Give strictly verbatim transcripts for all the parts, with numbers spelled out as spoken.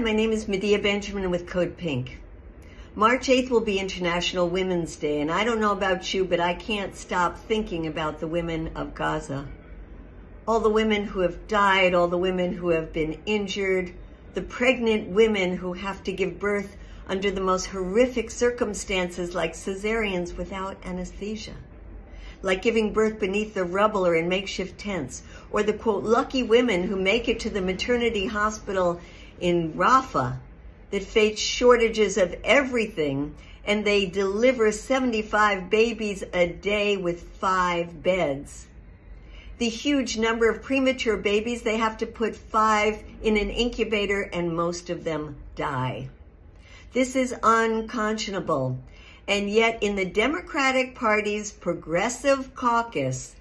Hi, my name is Medea Benjamin with Code Pink. March eighth will be International Women's Day, and I don't know about you, but I can't stop thinking about the women of Gaza. All the women who have died, all the women who have been injured, the pregnant women who have to give birth under the most horrific circumstances, like cesareans without anesthesia, like giving birth beneath the rubble or in makeshift tents, or the, quote, lucky women who make it to the maternity hospital in Rafah that face shortages of everything, and they deliver seventy-five babies a day with five beds. The huge number of premature babies, they have to put five in an incubator, and most of them die. This is unconscionable. And yet in the Democratic Party's progressive caucus,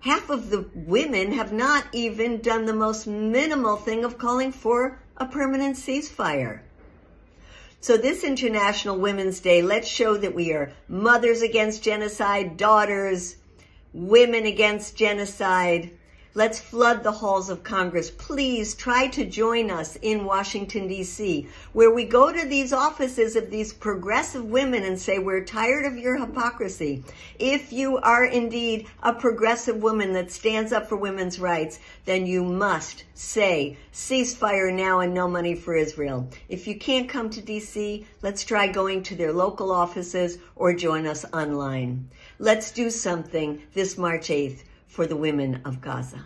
half of the women have not even done the most minimal thing of calling for a permanent ceasefire. So this International Women's Day, let's show that we are mothers against genocide, daughters, women against genocide. Let's flood the halls of Congress. Please try to join us in Washington, D C, where we go to these offices of these progressive women and say, we're tired of your hypocrisy. If you are indeed a progressive woman that stands up for women's rights, then you must say, ceasefire now and no money for Israel. If you can't come to D C, let's try going to their local offices or join us online. Let's do something this March eighth for the women of Gaza.